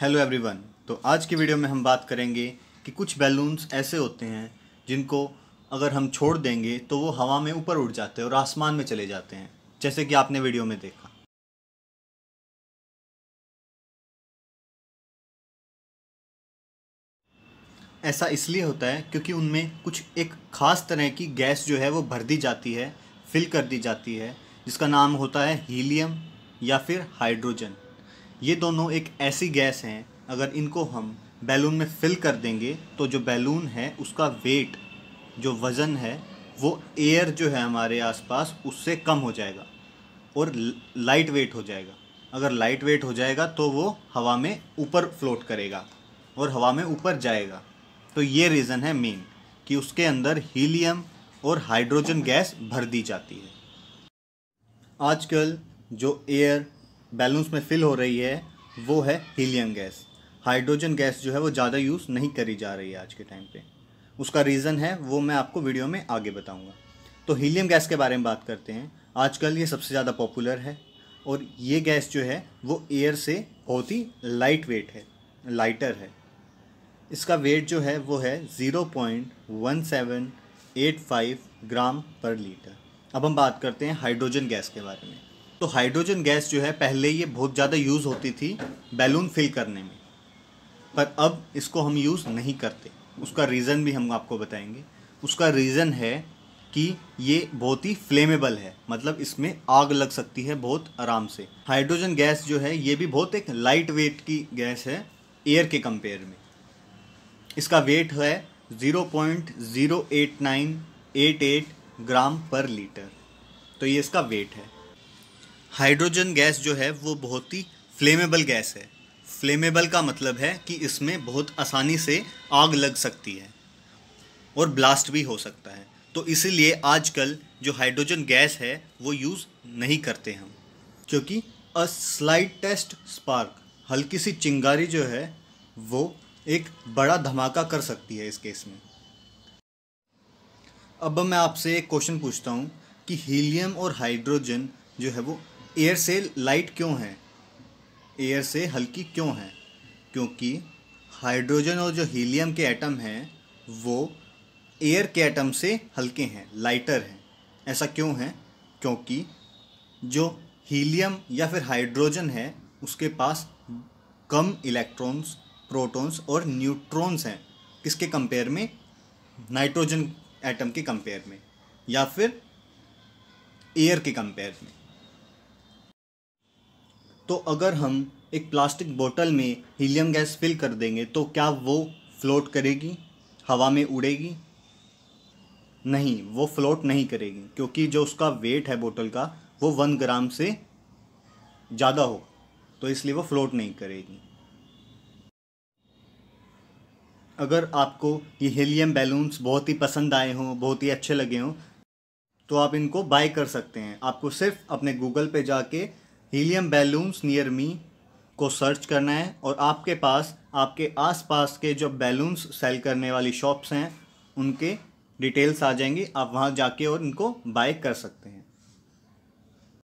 Hello everyone. तो आज की वीडियो में हम बात करेंगे कि कुछ बैलून्स ऐसे होते हैं जिनको अगर हम छोड़ देंगे तो वो हवा में ऊपर उड़ जाते हैं और आसमान में चले जाते हैं, जैसे कि आपने वीडियो में देखा। ऐसा इसलिए होता है क्योंकि उनमें कुछ एक ख़ास तरह की गैस जो है वो भर दी जाती है, फिल कर दी जाती है, जिसका नाम होता है हीलियम या फिर हाइड्रोजन। ये दोनों एक ऐसी गैस हैं, अगर इनको हम बैलून में फिल कर देंगे तो जो बैलून है उसका वेट, जो वज़न है, वो एयर जो है हमारे आसपास उससे कम हो जाएगा और लाइट वेट हो जाएगा। अगर लाइट वेट हो जाएगा तो वो हवा में ऊपर फ्लोट करेगा और हवा में ऊपर जाएगा। तो ये रीज़न है मेन कि उसके अंदर हीलियम और हाइड्रोजन गैस भर दी जाती है। आजकल जो एयर बैलून्स में फिल हो रही है वो है हीलियम गैस। हाइड्रोजन गैस जो है वो ज़्यादा यूज़ नहीं करी जा रही है आज के टाइम पे। उसका रीज़न है वो मैं आपको वीडियो में आगे बताऊंगा। तो हीलियम गैस के बारे में बात करते हैं। आजकल ये सबसे ज़्यादा पॉपुलर है और ये गैस जो है वो एयर से बहुत ही लाइट वेट है, लाइटर है। इसका वेट जो है वो है 0.1785 ग्राम पर लीटर। अब हम बात करते हैं हाइड्रोजन गैस के बारे में। तो हाइड्रोजन गैस जो है पहले ये बहुत ज़्यादा यूज़ होती थी बैलून फिल करने में, पर अब इसको हम यूज़ नहीं करते। उसका रीज़न भी हम आपको बताएंगे। उसका रीज़न है कि ये बहुत ही फ्लेमेबल है, मतलब इसमें आग लग सकती है बहुत आराम से। हाइड्रोजन गैस जो है ये भी बहुत एक लाइट वेट की गैस है एयर के कंपेयर में। इसका वेट है 0.08988 ग्राम पर लीटर। तो ये इसका वेट है। हाइड्रोजन गैस जो है वो बहुत ही फ्लेमेबल गैस है। फ्लेमेबल का मतलब है कि इसमें बहुत आसानी से आग लग सकती है और ब्लास्ट भी हो सकता है। तो इसीलिए आजकल जो हाइड्रोजन गैस है वो यूज़ नहीं करते हम, क्योंकि अ स्लाइटेस्ट स्पार्क, हल्की सी चिंगारी जो है वो एक बड़ा धमाका कर सकती है इस केस में। अब मैं आपसे एक क्वेश्चन पूछता हूँ कि हीलियम और हाइड्रोजन जो है वो एयर से लाइट क्यों है, एयर से हल्की क्यों है? क्योंकि हाइड्रोजन और जो हीलियम के एटम हैं वो एयर के एटम से हल्के हैं, लाइटर हैं। ऐसा क्यों है? क्योंकि जो हीलियम या फिर हाइड्रोजन है उसके पास कम इलेक्ट्रॉन्स, प्रोटॉन्स और न्यूट्रॉन्स हैं। किसके कंपेयर में? नाइट्रोजन एटम के कंपेयर में या फिर एयर के कंपेयर में। तो अगर हम एक प्लास्टिक बोतल में हीलियम गैस फिल कर देंगे तो क्या वो फ्लोट करेगी, हवा में उड़ेगी? नहीं, वो फ्लोट नहीं करेगी, क्योंकि जो उसका वेट है बोतल का वो 1 ग्राम से ज़्यादा हो, तो इसलिए वो फ्लोट नहीं करेगी। अगर आपको ये हीलियम बैलून्स बहुत ही पसंद आए हों, बहुत ही अच्छे लगे हों, तो आप इनको बाय कर सकते हैं। आपको सिर्फ अपने गूगल पे जाके हीलियम बैलून्स नियर मी को सर्च करना है और आपके पास, आपके आसपास के जो बैलून्स सेल करने वाली शॉप्स हैं उनके डिटेल्स आ जाएंगी। आप वहां जाके और इनको बाय कर सकते हैं।